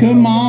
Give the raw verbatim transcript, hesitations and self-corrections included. Come on.